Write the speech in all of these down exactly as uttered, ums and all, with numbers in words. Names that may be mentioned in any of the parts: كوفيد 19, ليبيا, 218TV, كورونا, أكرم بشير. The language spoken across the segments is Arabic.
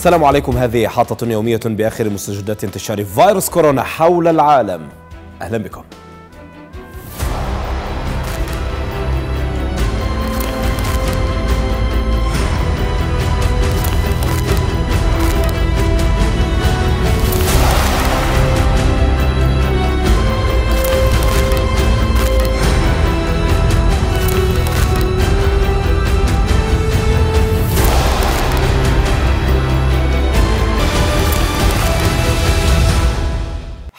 السلام عليكم. هذه حاطة يومية بآخر مستجدات انتشار فيروس كورونا حول العالم. أهلا بكم.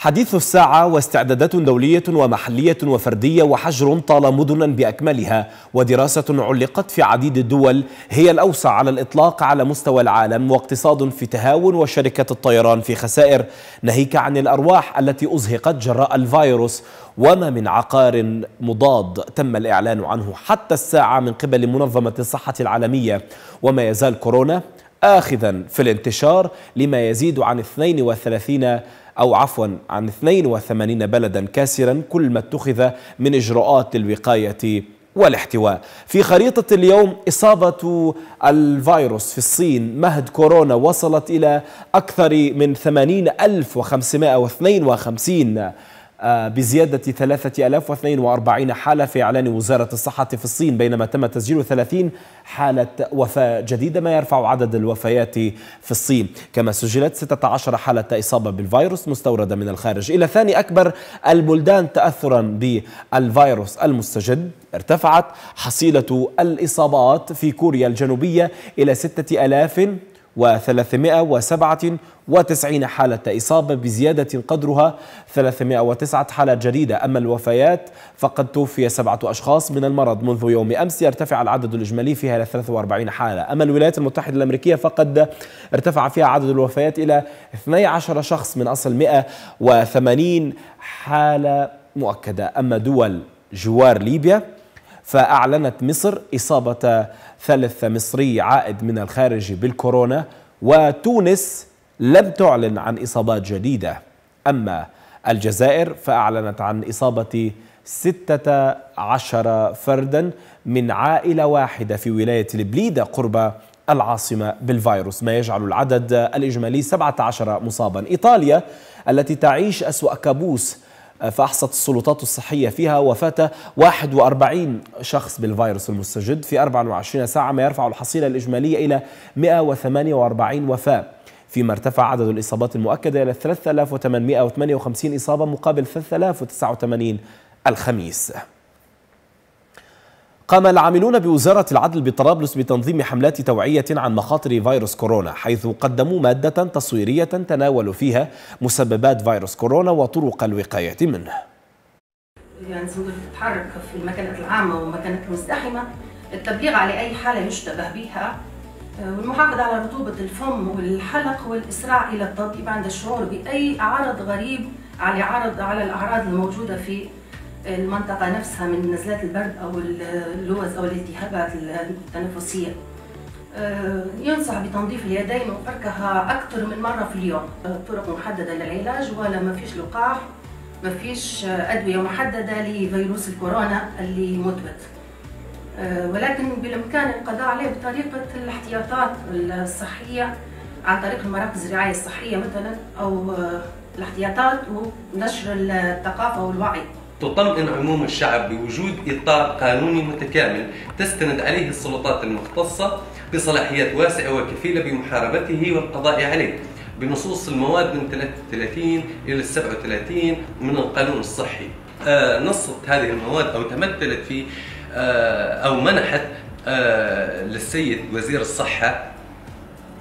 حديث الساعة واستعدادات دولية ومحلية وفردية وحجر طال مدنا بأكملها، ودراسة علقت في عديد الدول هي الأوسع على الإطلاق على مستوى العالم، واقتصاد في تهاون وشركات الطيران في خسائر، ناهيك عن الأرواح التي أزهقت جراء الفيروس. وما من عقار مضاد تم الإعلان عنه حتى الساعة من قبل منظمة الصحة العالمية، وما يزال كورونا آخذا في الانتشار لما يزيد عن اثنين وثلاثين أو عفوا عن اثنين وثمانين بلدا، كاسرا كل ما اتخذ من إجراءات للوقاية والاحتواء. في خريطة اليوم، إصابة الفيروس في الصين مهد كورونا وصلت إلى أكثر من ثمانين ألف وخمسمائة واثنين وخمسين، بزيادة ثلاثة آلاف واثنين وأربعين حالة في إعلان وزارة الصحة في الصين، بينما تم تسجيل ثلاثين حالة وفاة جديدة، ما يرفع عدد الوفيات في الصين. كما سجلت ستة عشر حالة إصابة بالفيروس مستوردة من الخارج. إلى ثاني أكبر البلدان تأثرا بالفيروس المستجد، ارتفعت حصيلة الإصابات في كوريا الجنوبية إلى ستة آلاف وثلاثمائة وسبعة وتسعين حالة إصابة، بزيادة قدرها ثلاثمائة وتسعة حالة جديدة. أما الوفيات فقد توفي سبعة أشخاص من المرض منذ يوم أمس، يرتفع العدد الإجمالي فيها إلى ثلاثة وأربعين حالة. أما الولايات المتحدة الأمريكية فقد ارتفع فيها عدد الوفيات إلى اثني عشر شخص من أصل مائة وثمانين حالة مؤكدة. أما دول جوار ليبيا فأعلنت مصر إصابة ثالث مصري عائد من الخارج بالكورونا، وتونس لم تعلن عن إصابات جديدة. أما الجزائر فأعلنت عن إصابة ستة عشر فردا من عائلة واحدة في ولاية البليدة قرب العاصمة بالفيروس، ما يجعل العدد الإجمالي سبعة عشر مصابا. إيطاليا التي تعيش أسوأ كابوس، فأحصت السلطات الصحية فيها وفاة واحد وأربعين شخص بالفيروس المستجد في أربع وعشرين ساعة، ما يرفع الحصيلة الإجمالية إلى مائة وثمانية وأربعين وفاة، فيما ارتفع عدد الإصابات المؤكدة إلى ثلاثة آلاف وثمانمائة وثمانية وخمسين إصابة مقابل ثلاثة آلاف وتسعة وثمانين الخميس. قام العاملون بوزارة العدل بطرابلس بتنظيم حملات توعية عن مخاطر فيروس كورونا، حيث قدموا مادة تصويرية تناولوا فيها مسببات فيروس كورونا وطرق الوقاية منه. يعني زوجة تتحرك في المكانات العامة والمكانات المزدحمة، التبليغ على أي حالة يشتبه بها، والمحافظة على رطوبة الفم والحلق، والإسراع إلى التطبيب عند الشعور بأي عرض غريب على عرض على الأعراض الموجودة في المنطقة نفسها من نزلات البرد أو اللوز أو الالتهابات التنفسية. ينصح بتنظيف اليدين وفركها أكثر من مرة في اليوم. طرق محددة للعلاج، ولا ما فيش لقاح، ما فيش أدوية محددة لفيروس الكورونا اللي مثبت، ولكن بالإمكان القضاء عليه بطريقة الاحتياطات الصحية عن طريق المراكز الرعاية الصحية مثلا، أو الاحتياطات ونشر الثقافة والوعي. تطمئن عموم الشعب بوجود إطار قانوني متكامل تستند عليه السلطات المختصة بصلاحيات واسعة وكفيلة بمحاربته والقضاء عليه بنصوص المواد من ثلاثة وثلاثين إلى سبعة وثلاثين من القانون الصحي. نصت هذه المواد أو تمثلت في أو منحت للسيد وزير الصحة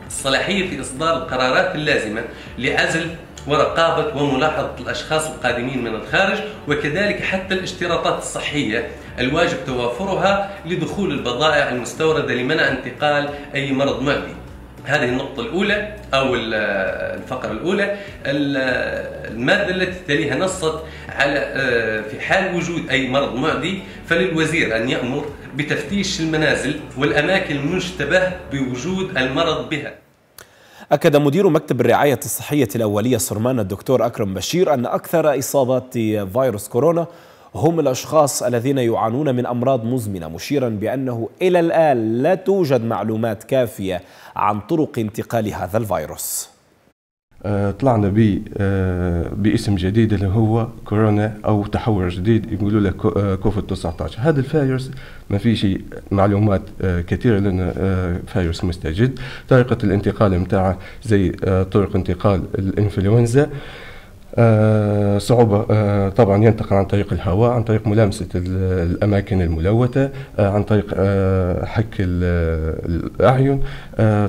الصلاحية في إصدار القرارات اللازمة لعزل ورقابة وملاحظة الأشخاص القادمين من الخارج، وكذلك حتى الاشتراطات الصحية الواجب توافرها لدخول البضائع المستوردة لمنع انتقال أي مرض معدي. هذه النقطة الأولى أو الفقرة الأولى. المادة التي تليها نصت على في حال وجود أي مرض معدي فللوزير أن يأمر بتفتيش المنازل والأماكن المشتبه بوجود المرض بها. أكد مدير مكتب الرعاية الصحية الأولية سرمان الدكتور أكرم بشير أن أكثر إصابات فيروس كورونا هم الأشخاص الذين يعانون من أمراض مزمنة، مشيرا بأنه إلى الآن لا توجد معلومات كافية عن طرق انتقال هذا الفيروس. طلعنا ب باسم جديد اللي هو كورونا او تحور جديد يقولوا له كوفيد تسعة عشر. هذا الفيروس ما فيش معلومات كثيره لانه فيروس مستجد، طريقه الانتقال نتاعه زي طرق انتقال الانفلونزا، صعوبة طبعا، ينتقل عن طريق الهواء، عن طريق ملامسة الأماكن الملوثة، عن طريق حك الأعين.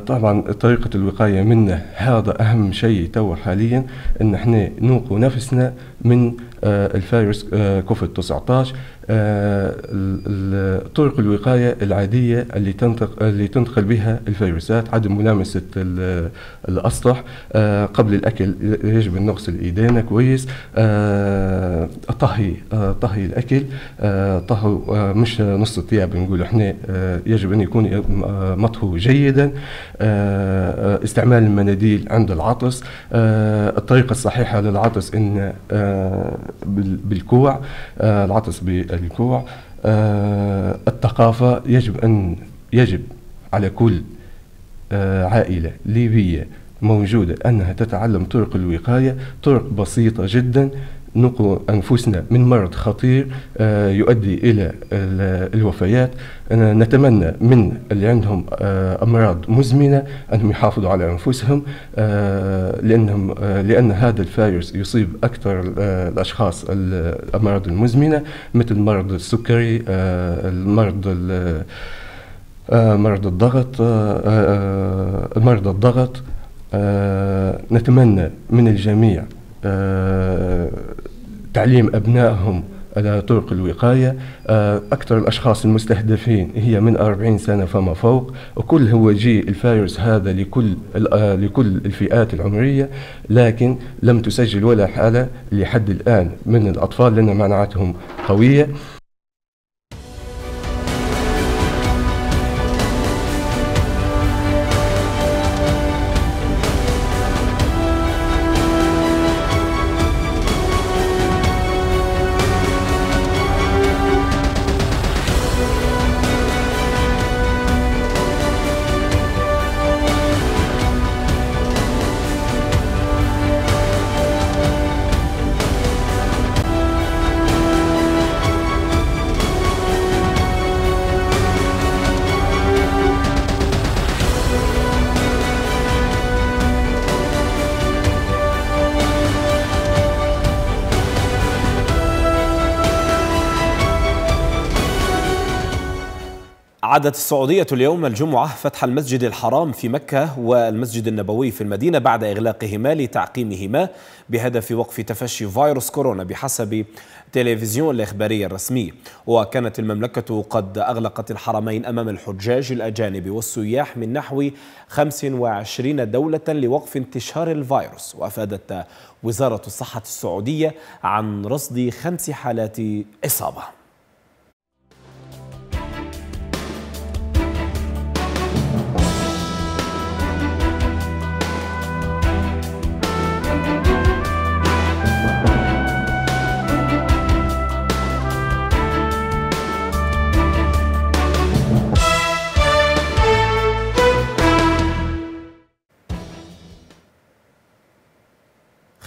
طبعا طريقة الوقاية منه هذا أهم شيء تو حاليا، أن احنا نوقوا نفسنا من الفيروس كوفيد تسعة عشر. طرق الوقاية العادية اللي تنتقل اللي تنتقل بها الفيروسات: عدم ملامسة الأسطح، قبل الأكل يجب أن نغسل إيدينا كويس، طهي طهي الأكل، طهو مش نص الثياب، نقول احنا يجب أن يكون مطهو جيدا، استعمال المناديل عند العطس، الطريقة الصحيحة للعطس إن بالكوع، العطس بالكوع، الثقافة يجب أن يجب على كل عائلة ليبية موجودة أنها تتعلم طرق الوقاية، طرق بسيطة جدا نقوا أنفسنا من مرض خطير يؤدي إلى الوفيات. أنا نتمنى من اللي عندهم أمراض مزمنة أنهم يحافظوا على أنفسهم، لأنهم لأن هذا الفيروس يصيب أكثر الأشخاص الأمراض المزمنة، مثل مرض السكري، المرض مرض الضغط، مرض الضغط. نتمنى من الجميع آه، تعليم أبنائهم على طرق الوقاية. آه، أكثر الأشخاص المستهدفين هي من أربعين سنة فما فوق، وكل هو جي الفيروس هذا لكل آه، لكل الفئات العمرية، لكن لم تسجل ولا حالة لحد الآن من الأطفال لأن مناعتهم قوية. عادت السعودية اليوم الجمعة فتح المسجد الحرام في مكة والمسجد النبوي في المدينة بعد إغلاقهما لتعقيمهما بهدف وقف تفشي فيروس كورونا بحسب تلفزيون الإخبارية الرسمي. وكانت المملكة قد أغلقت الحرمين أمام الحجاج الأجانب والسياح من نحو خمس وعشرين دولة لوقف انتشار الفيروس. وأفادت وزارة الصحة السعودية عن رصد خمس حالات إصابة.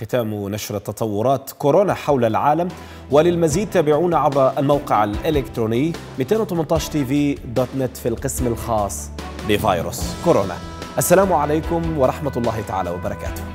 ختام نشر تطورات كورونا حول العالم، وللمزيد تابعونا عبر الموقع الإلكتروني اثنين ثمانية تي في دوت نت في القسم الخاص بفيروس كورونا. السلام عليكم ورحمة الله تعالى وبركاته.